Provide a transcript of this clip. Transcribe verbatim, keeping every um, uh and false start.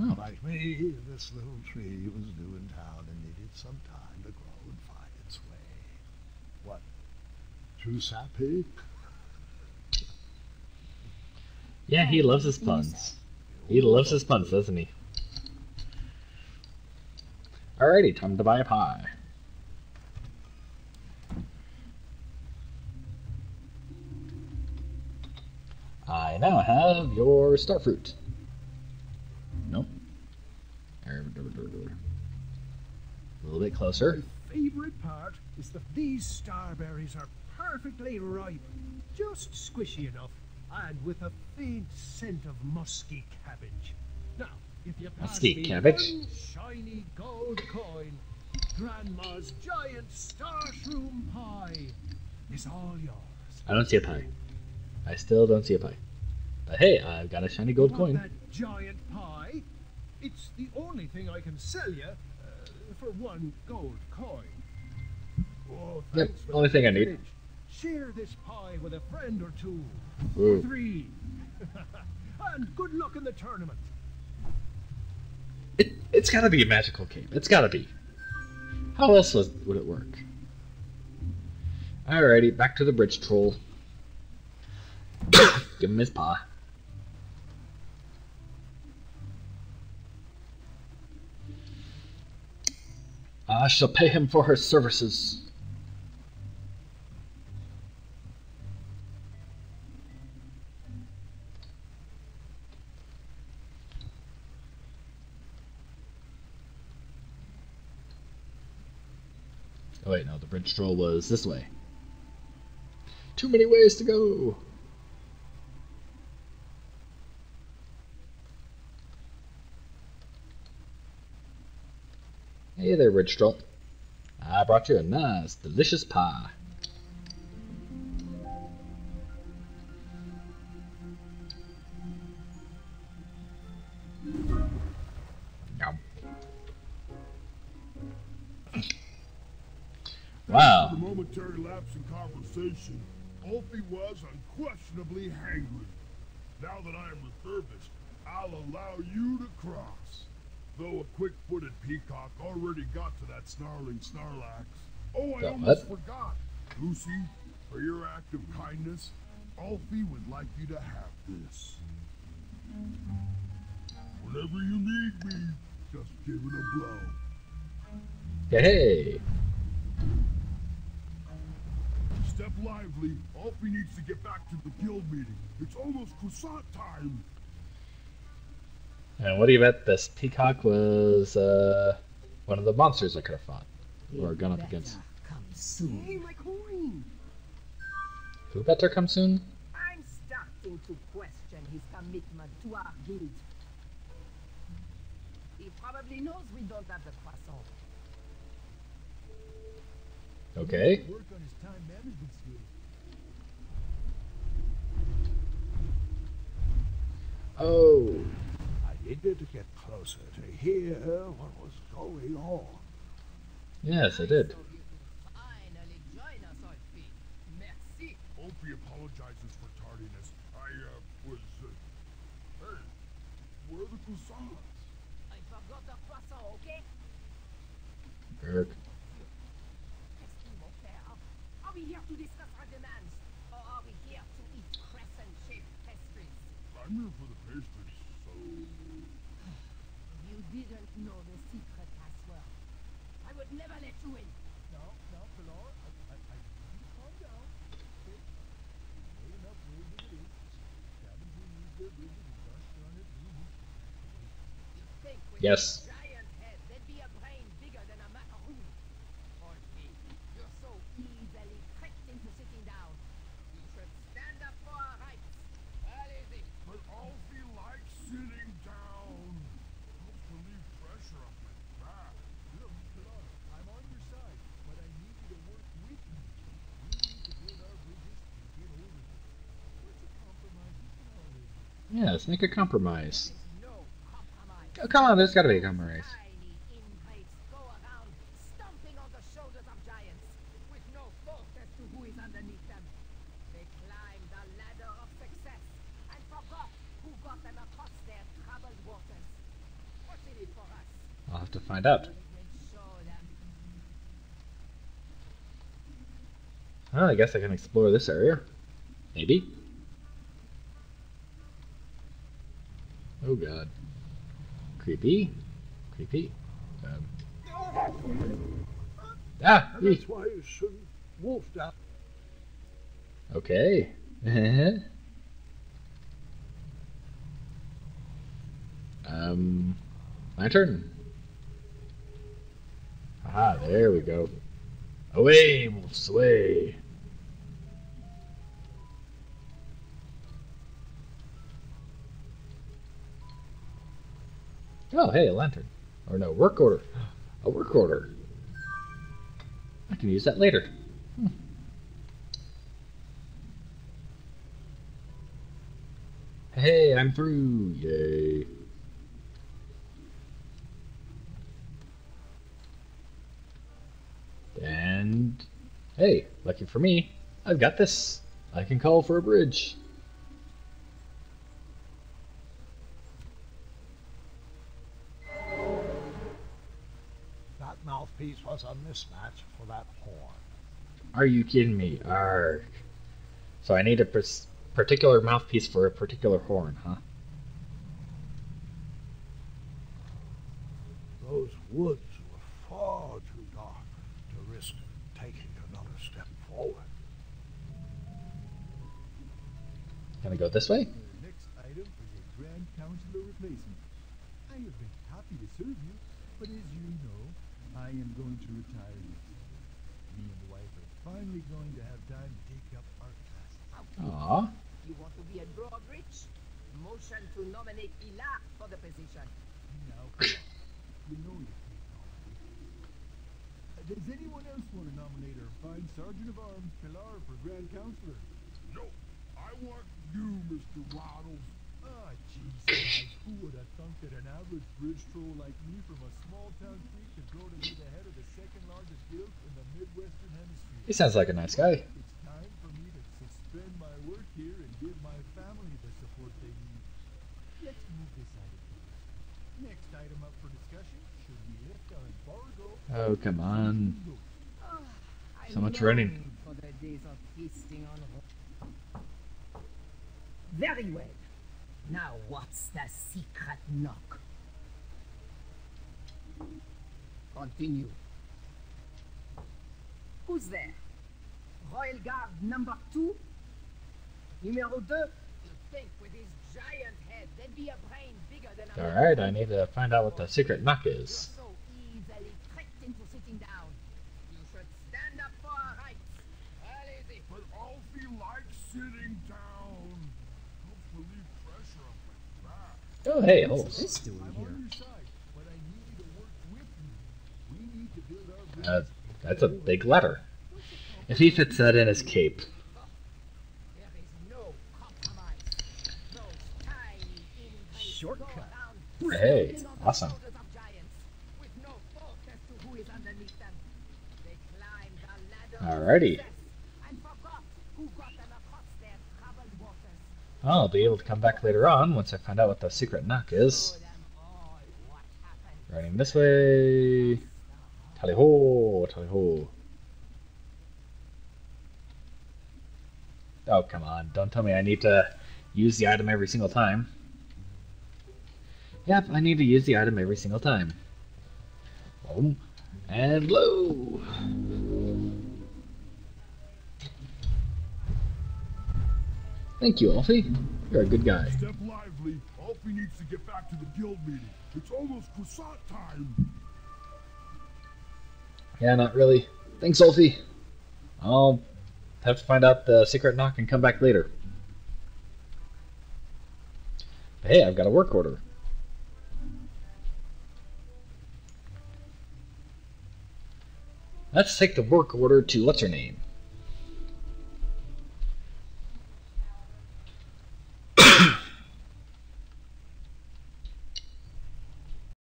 Oh. Like me, this little tree was new in town and needed some time to grow and find its way. What? Too sappy? Yeah, he loves his puns. He loves his puns, doesn't he? Alrighty, time to buy a pie. I now have your star fruit. Nope. A little bit closer. My favorite part is that these starberries are perfectly ripe, just squishy enough, and with a faint scent of musky cabbage. Now, if you pass me one shiny gold coin, Grandma's giant star shroom pie is all yours. I don't see a pie. I still don't see a pie. But hey, I've got a shiny gold coin. That giant pie? It's the only thing I can sell you uh, for one gold coin. Oh, yep, only thing I need. Share this pie with a friend or two. Ooh. Or three. And good luck in the tournament. It, it's gotta be a magical cape. It's gotta be. How else was, would it work? Alrighty, back to the bridge troll. Give him his paw. I shall pay him for her services. Oh wait, no, the bridge troll was this way. Too many ways to go! Hey there, Bridge Troll. I brought you a nice, delicious pie. Yum. Wow. The momentary lapse in conversation, Ulfie was unquestionably hangry. Now that I am refurbished, I'll allow you to cross. Though a quick-footed peacock already got to that snarling Snarlax. Oh, I almost forgot. Lucy, for your act of kindness, Ulfie would like you to have this. Whenever you need me, just give it a blow. Hey! Step lively. Ulfie needs to get back to the guild meeting. It's almost croissant time. And what do you bet this peacock was uh, one of the monsters I could have fought or gone up against? Come soon. Hey, my queen. Who better come soon? I'm starting to question his commitment to our guild. He probably knows we don't have the croissant. Okay. Work on his time management skills. Oh. Needed to get closer to hear what was going on. Yes, I did. Finally join us, Ulfie. Merci. Ulfie apologizes for tardiness. I uh, was. Uh, hey, where are the croissants? I forgot the croissant, okay? Eric. Are we here to discuss our demands, or are we here to eat crescent-shaped pastries? I'm here for the pastries, so. You didn't know the secret password. I would never let you in. No, no, Pilar. I, I, I, you calm down. Okay? Made enough room to do. Cabins will use their room to brush on it. You think with yes. a giant head, there'd be a brain bigger than a macaroon. Or maybe you're so easily tricked into sitting down. You should stand up for our rights. Well, is it? But Ulfie likes sitting down. I'm on your side, but I need you to work with me. We need to build our bridges and get over it. What's a compromise? Yeah, let's make a compromise. Oh, come on, there's gotta be a compromise. With no thought as to who is underneath them. They climb the ladder of have to find out. Well, I guess I can explore this area. Maybe. Oh god. Creepy. Creepy. Um. Ah! And that's why you shouldn't wolf down. Okay. um. Lantern. Aha, there we go. Away, wolves, away! Oh, hey, a lantern. Or no, work order. A work order. I can use that later. Hmm. Hey, I'm through! Yay. And hey, lucky for me, I've got this. I can call for a bridge. That mouthpiece was a mismatch for that horn. Are you kidding me? Arrgh. So I need a particular mouthpiece for a particular horn, huh? Those woods were far too dark. Risk taking another step forward. Can I go this way? The next item is a Grand Councilor replacement. I have been happy to serve you, but as you know, I am going to retire you. Me and the wife are finally going to have time to take up our class. Aww. You want to be a drawbridge? Motion to nominate Pilar for the position. Now, you know you. Does anyone else want to nominate our fine Sergeant of Arms, Pilar, for Grand Counselor? No, I want you, Mister Waddles. Ah, oh, jeez, who would have thunk that an average bridge troll like me from a small-town creek could go to be the head of the second-largest guild in the Midwestern Hemisphere? He sounds like a nice guy. It's time for me to suspend my work here and give my family the support they need. Let's move this item. Next item up for discussion. Oh, come on. So much running. Very well. Now what's the secret knock? Continue. Who's there? Royal Guard number two? Numero two? You'd think with his giant head there'd be a brain bigger than a... Alright, I need to find out what the secret knock is. For sitting down. You should stand up for our rights. Well, easy. But Ulfie likes sitting down. Don't believe pressure up my back. Oh, hey, Ulfie. What's doing here? But I need to work with you. We need to build our business. Uh, that's a big letter. If he fits that in his cape. There is no compromise. Those tiny invites. Shortcut. Hey, awesome. Alrighty. I'll be able to come back later on once I find out what the secret knock is. Running this way. Tally ho, tally ho. Oh, come on. Don't tell me I need to use the item every single time. Yep, I need to use the item every single time. Boom. And blow. Thank you, Ulfie. You're a good guy. Step lively. Ulfie needs to get back to the guild meeting. It's almost croissant time. Yeah, not really. Thanks, Ulfie. I'll have to find out the secret knock and come back later. But hey, I've got a work order. Let's take the work order to what's her name?